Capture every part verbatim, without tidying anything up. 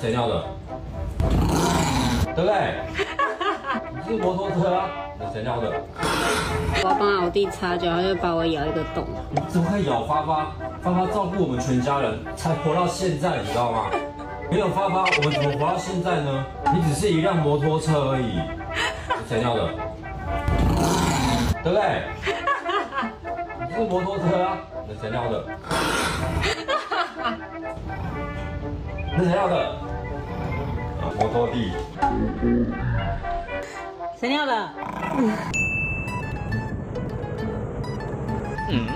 谁尿的？对不对？你是摩托车啊，你谁尿的？我帮老弟擦脚，他就把我咬一个洞。你怎么可以咬发发？发发照顾我们全家人，才活到现在，你知道吗？没有发发，我们怎么活到现在呢？你只是一辆摩托车而已，你谁尿的？对不对？你是摩托车啊，你谁尿的？ 是谁尿的？摩托弟。谁尿的？嗯。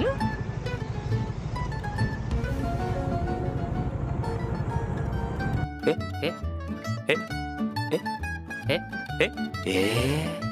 哎哎哎哎哎哎哎。